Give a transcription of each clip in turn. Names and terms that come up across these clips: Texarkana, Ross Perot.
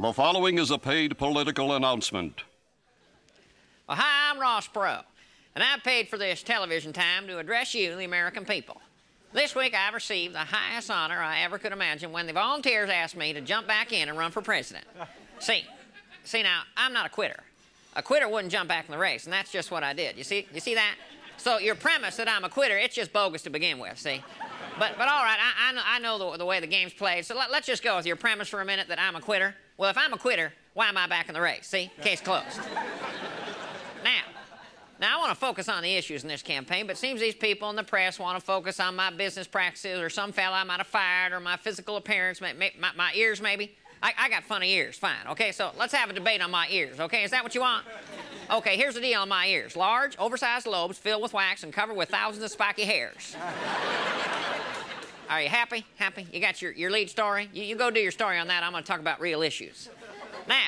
The following is a paid political announcement. Well, hi, I'm Ross Perot, and I paid for this television time to address you, the American people. This week, I've received the highest honor I ever could imagine when the volunteers asked me to jump back in and run for president. See, now, I'm not a quitter. A quitter wouldn't jump back in the race, and that's just what I did. You see that? So your premise that I'm a quitter, it's just bogus to begin with, see? But all right, I know the way the game's played, so let's just go with your premise for a minute that I'm a quitter. Well, if I'm a quitter, why am I back in the race? See? Case closed. Now, I want to focus on the issues in this campaign, but it seems these people in the press want to focus on my business practices or some fella I might have fired or my physical appearance, my ears maybe. I got funny ears, fine, okay? So let's have a debate on my ears, okay? Is that what you want? Okay, here's the deal on my ears. Large, oversized lobes filled with wax and covered with thousands of spiky hairs. Are you happy? Happy? You got your lead story? You go do your story on that. I'm going to talk about real issues. Now,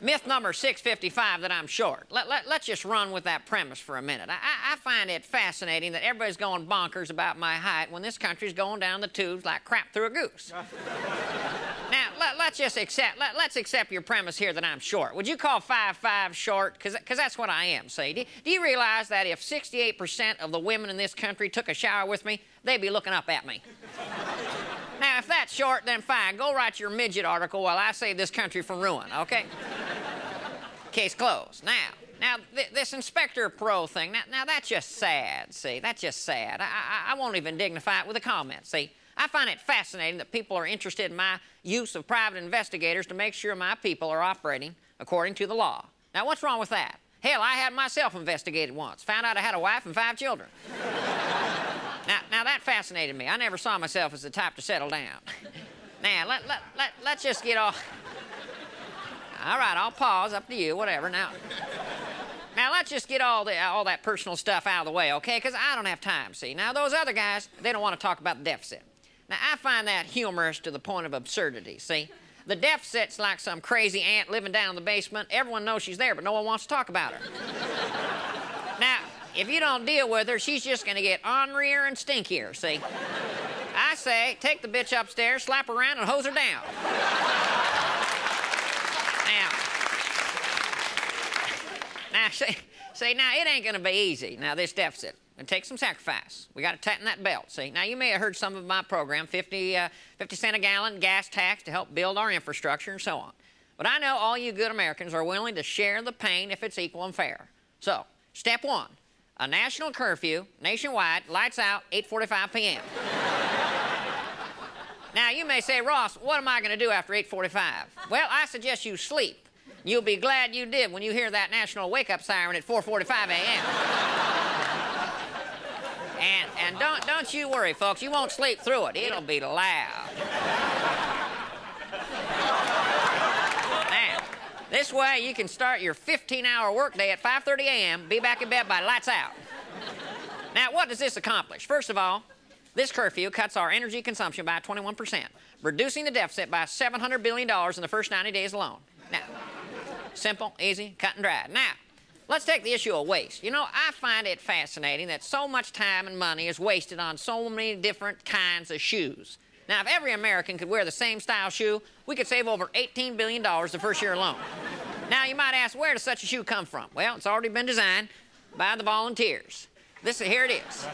myth number 655 that I'm short. Let's just run with that premise for a minute. I find it fascinating that everybody's going bonkers about my height when this country's going down the tubes like crap through a goose. Now, let's accept your premise here that I'm short. Would you call 5'5" short? Because that's what I am, see. Do you realize that if 68% of the women in this country took a shower with me, they'd be looking up at me? Now, if that's short, then fine. Go write your midget article while I save this country from ruin, okay? Case closed. Now this Inspector Perot thing, now that's just sad, see? That's just sad. I won't even dignify it with a comment, see? I find it fascinating that people are interested in my use of private investigators to make sure my people are operating according to the law. Now, what's wrong with that? Hell, I had myself investigated once. Found out I had a wife and 5 children. Now, that fascinated me. I never saw myself as the type to settle down. Now, let's just get off. All right, I'll pause. Up to you, whatever. Now, let's just get all that personal stuff out of the way, okay? Because I don't have time, see? Now, those other guys, they don't want to talk about the deficit. Now, I find that humorous to the point of absurdity, see? The deficit's like some crazy aunt living down in the basement. Everyone knows she's there, but no one wants to talk about her. Now, if you don't deal with her, she's just going to get ornerier and stinkier, see? I say, take the bitch upstairs, slap her around, and hose her down. Now, it ain't going to be easy, now, this deficit. It takes some sacrifice. We got to tighten that belt, see? Now, you may have heard some of my program, 50 cent a gallon gas tax to help build our infrastructure and so on. But I know all you good Americans are willing to share the pain if it's equal and fair. So, step 1, a national curfew, nationwide, lights out, 8:45 p.m. Now, you may say, Ross, what am I going to do after 8:45? Well, I suggest you sleep. You'll be glad you did when you hear that national wake-up siren at 4:45 a.m. And don't you worry, folks. You won't sleep through it. It'll be loud. Now, this way you can start your 15-hour workday at 5:30 a.m., be back in bed by lights out. Now, what does this accomplish? First of all, this curfew cuts our energy consumption by 21%, reducing the deficit by $700 billion in the first 90 days alone. Now, simple, easy, cut and dry. Now, let's take the issue of waste. You know, I find it fascinating that so much time and money is wasted on so many different kinds of shoes. Now, if every American could wear the same style shoe, we could save over $18 billion the first year alone. Now, you might ask, where does such a shoe come from? Well, it's already been designed by the volunteers. Here it is.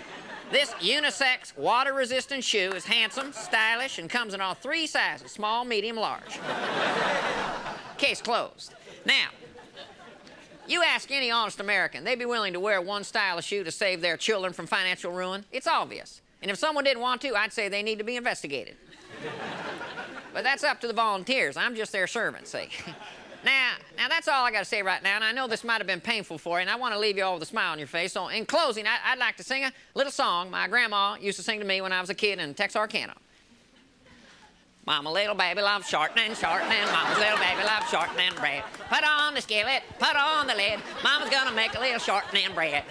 This unisex, water-resistant shoe is handsome, stylish, and comes in all 3 sizes, small, medium, large. Case closed. Now, you ask any honest American, they'd be willing to wear one style of shoe to save their children from financial ruin. It's obvious. And if someone didn't want to, I'd say they need to be investigated. But that's up to the volunteers. I'm just their servant, see. Now, that's all I got to say right now, and I know this might have been painful for you, and I want to leave you all with a smile on your face. So, in closing, I'd like to sing a little song my grandma used to sing to me when I was a kid in Texarkana. Mama, little baby, love shortening, shortening. Mama's little baby, love shortening bread. Put on the skillet, put on the lid. Mama's gonna make a little shortening bread.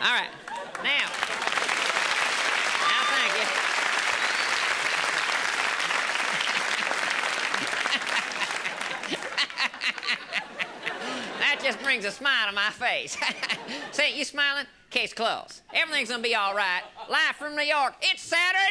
All right. Now, thank you. That just brings a smile to my face. See, you smiling? Case closed. Everything's gonna be all right. Live from New York, it's Saturday.